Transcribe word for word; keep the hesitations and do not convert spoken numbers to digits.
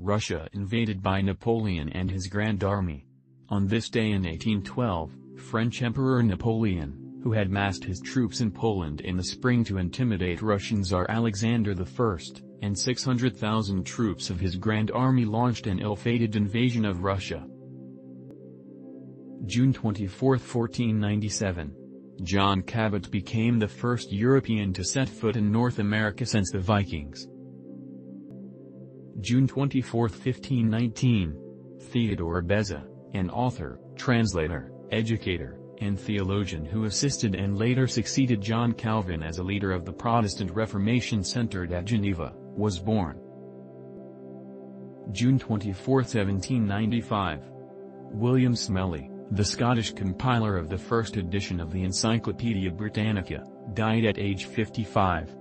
Russia invaded by Napoleon and his Grand Army. On this day in eighteen twelve, French Emperor Napoleon, who had massed his troops in Poland in the spring to intimidate Russian Tsar Alexander the First, and six hundred thousand troops of his Grand Army launched an ill-fated invasion of Russia. June twenty-fourth, fourteen ninety-seven. John Cabot became the first European to set foot in North America since the Vikings. June twenty-fourth, fifteen nineteen. Theodore Beza, an author, translator, educator, and theologian who assisted and later succeeded John Calvin as a leader of the Protestant Reformation centered at Geneva, was born. June twenty-fourth, seventeen ninety-five. William Smellie, the Scottish compiler of the first edition of the Encyclopædia Britannica, died at age fifty-five.